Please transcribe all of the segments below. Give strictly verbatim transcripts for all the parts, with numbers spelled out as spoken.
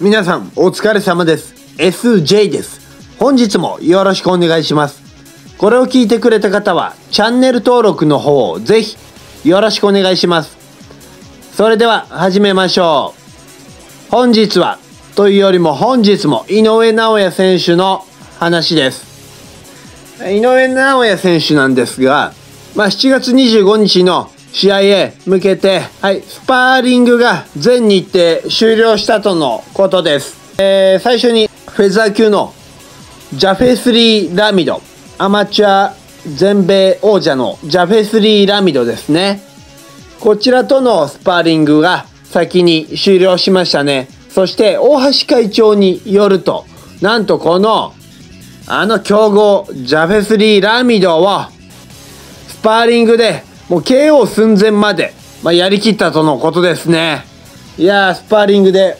皆さんお疲れ様です。 エスジェー です。本日もよろしくお願いします。これを聞いてくれた方はチャンネル登録の方をぜひよろしくお願いします。それでは始めましょう。本日はというよりも本日も井上尚弥選手の話です。井上尚弥選手なんですが、まあ、しちがつにじゅうごにちの試合へ向けて、はい、スパーリングが全日程終了したとのことです。えー、最初にフェザー級のジャフェスリー・ラミド、アマチュア全米王者のジャフェスリー・ラミドですね。こちらとのスパーリングが先に終了しましたね。そして大橋会長によると、なんとこのあの強豪ジャフェスリー・ラミドをスパーリングでもう ケーオー 寸前まで、まあ、やりきったとのことですね。いやー、スパーリングで、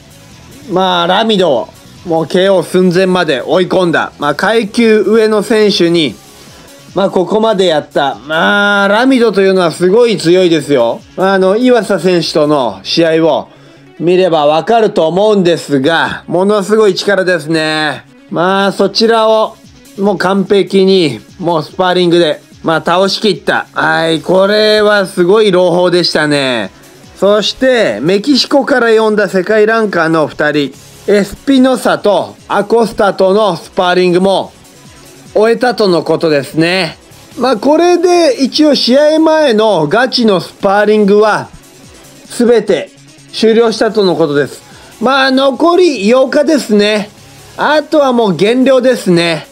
まあ、ラミドをもう ケーオー 寸前まで追い込んだ、まあ、階級上の選手に、まあ、ここまでやった、まあ、ラミドというのはすごい強いですよ。まあ、あの岩佐選手との試合を見ればわかると思うんですが、ものすごい力ですね。まあ、そちらをもう完璧にもうスパーリングで、まあ、倒しきった。はい、これはすごい朗報でしたね。そしてメキシコから呼んだ世界ランカーのふたり、エスピノサとアコスタとのスパーリングも終えたとのことですね。まあ、これで一応試合前のガチのスパーリングは全て終了したとのことです。まあ、残りようかですね。あとはもう減量ですね。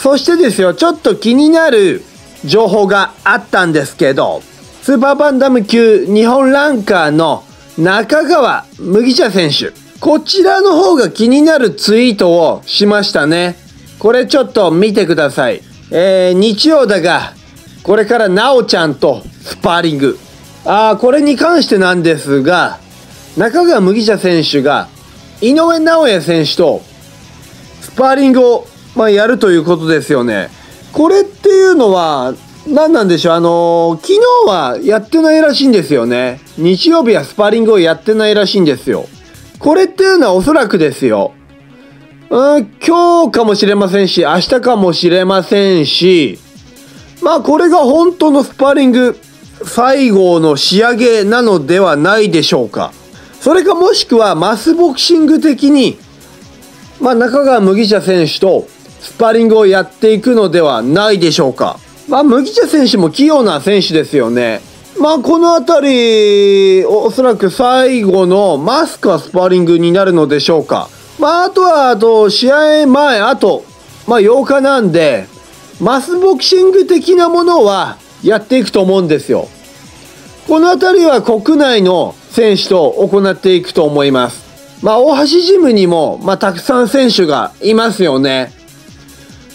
そしてですよ、ちょっと気になる情報があったんですけど、スーパーバンダム級日本ランカーの中川麦茶選手。こちらの方が気になるツイートをしましたね。これちょっと見てください。えー、日曜だが、これからなおちゃんとスパーリング。あー、これに関してなんですが、中川麦茶選手が井上尚弥選手とスパーリングをまあやるということですよね。これっていうのは何なんでしょう。あのー、昨日はやってないらしいんですよね。日曜日はスパーリングをやってないらしいんですよ。これっていうのはおそらくですよ。うん、今日かもしれませんし、明日かもしれませんし、まあこれが本当のスパーリング最後の仕上げなのではないでしょうか。それかもしくはマスボクシング的に、まあ中川麦茶選手とスパーリングをやっていくのではないでしょうか。まあ、麦茶選手も器用な選手ですよね。まあ、このあたり、おそらく最後のマスクはスパーリングになるのでしょうか。まあ、あとは、あと、試合前、あと、まあ、ようかなんで、マスボクシング的なものはやっていくと思うんですよ。このあたりは国内の選手と行っていくと思います。まあ、大橋ジムにも、まあ、たくさん選手がいますよね。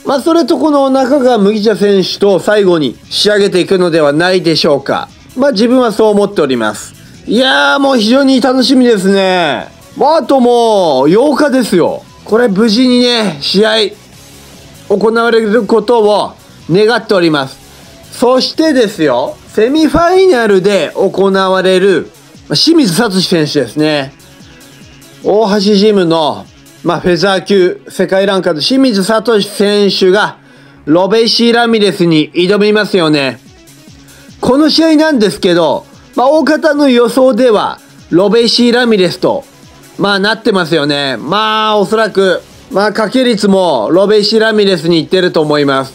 まあそれとこの中川麦茶選手と最後に仕上げていくのではないでしょうか。まあ自分はそう思っております。いやー、もう非常に楽しみですね。あともうようかですよ。これ無事にね、試合行われることを願っております。そしてですよ、セミファイナルで行われる清水聡選手ですね。大橋ジムのまあ、フェザー級世界ランカーの清水聡選手がロベイシー・ラミレスに挑みますよね。この試合なんですけど、まあ、大方の予想ではロベイシー・ラミレスと、まあ、なってますよね。まあおそらく、まあ、賭け率もロベイシー・ラミレスにいってると思います。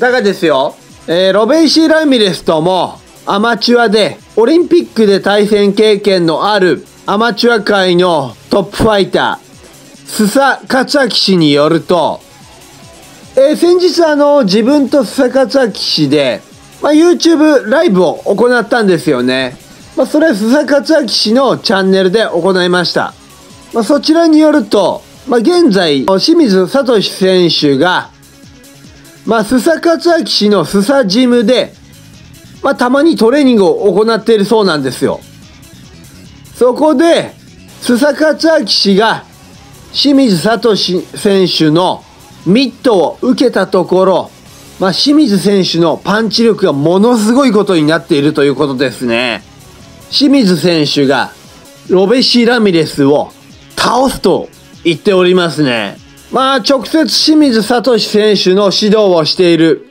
だがですよ、えー、ロベイシー・ラミレスともアマチュアでオリンピックで対戦経験のあるアマチュア界のトップファイター須佐克明氏によると、えー、先日あの自分と須佐克明氏で、まあ、YouTube ライブを行ったんですよね。まあ、それ須佐克明氏のチャンネルで行いました。まあ、そちらによると、まあ、現在清水聡選手が、まあ、須佐克明氏の須佐ジムで、まあ、たまにトレーニングを行っているそうなんですよ。そこで須佐克明氏が清水聡選手のミットを受けたところ、まあ、清水選手のパンチ力がものすごいことになっているということですね。清水選手がロベシー・ラミレスを倒すと言っておりますね。まあ、直接清水聡選手の指導をしている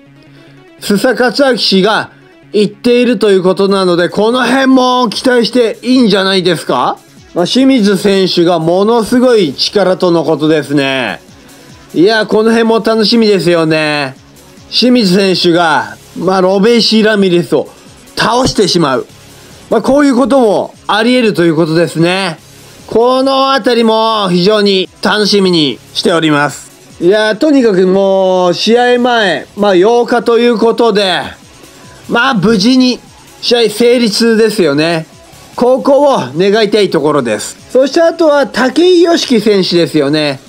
須佐克明氏が言っているということなので、この辺も期待していいんじゃないですか。まあ、清水選手がものすごい力とのことですね。いや、この辺も楽しみですよね。清水選手が、まあ、ロベイシー・ラミレスを倒してしまう。まあ、こういうこともあり得るということですね。このあたりも非常に楽しみにしております。いや、とにかくもう、試合前、まあ、ようかということで、まあ、無事に試合成立ですよね。ここを願いたいところです。そしてあとは、武井良樹選手ですよね。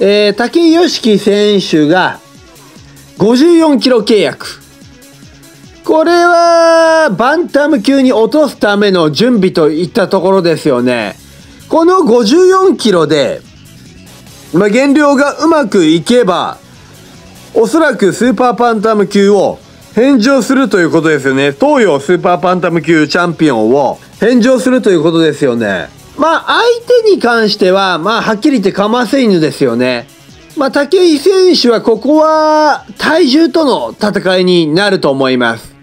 えー、武井良樹選手が、ごじゅうよんキロ契約。これは、バンタム級に落とすための準備といったところですよね。このごじゅうよんキロで、まあ、減量がうまくいけば、おそらくスーパーバンタム級を返上するということですよね。東洋スーパーバンタム級チャンピオンを返上するということですよね。まあ、相手に関しては、まあ、はっきり言ってかませ犬ですよね。まあ、武井選手はここは体重との戦いになると思います。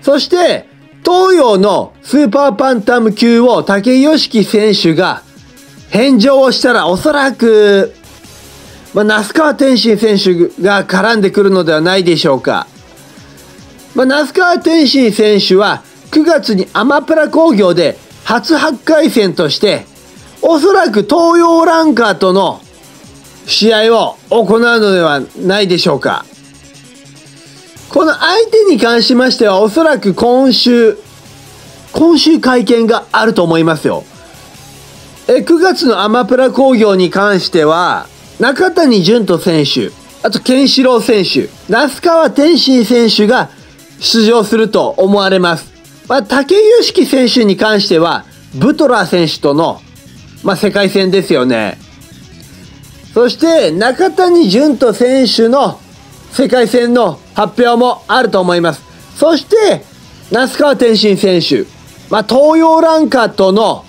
そして、東洋のスーパーバンタム級を武井良樹選手が返上をしたら、おそらく、まあ、那須川天心選手が絡んでくるのではないでしょうか。まあ、那須川天心選手はくがつにアマプラ興行で初はちかい戦として、おそらく東洋ランカーとの試合を行うのではないでしょうか。この相手に関しましては、おそらく今週、今週会見があると思いますよ。え、くがつのアマプラ興行に関しては、中谷潤人選手、あと健志郎選手、那須川天心選手が出場すると思われます。まあ、武井良樹選手に関しては、ブトラー選手との、まあ、世界戦ですよね。そして、中谷潤人選手の世界戦の発表もあると思います。そして、那須川天心選手、まあ、東洋ランカーとの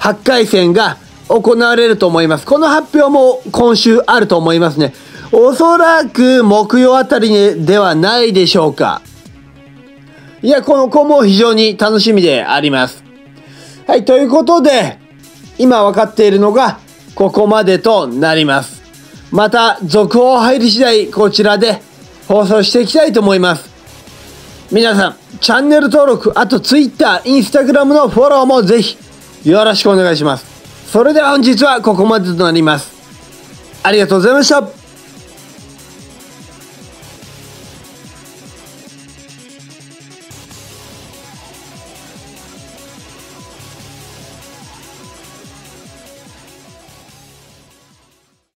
はちかい戦が行われると思います。この発表も今週あると思いますね。おそらく木曜あたりではないでしょうか。いや、この子も非常に楽しみであります。はい、ということで、今分かっているのがここまでとなります。また続報入り次第こちらで放送していきたいと思います。皆さん、チャンネル登録、あと ツイッター、インスタグラム のフォローもぜひよろしくお願いします。それでは本日はここまでとなります。ありがとうございました。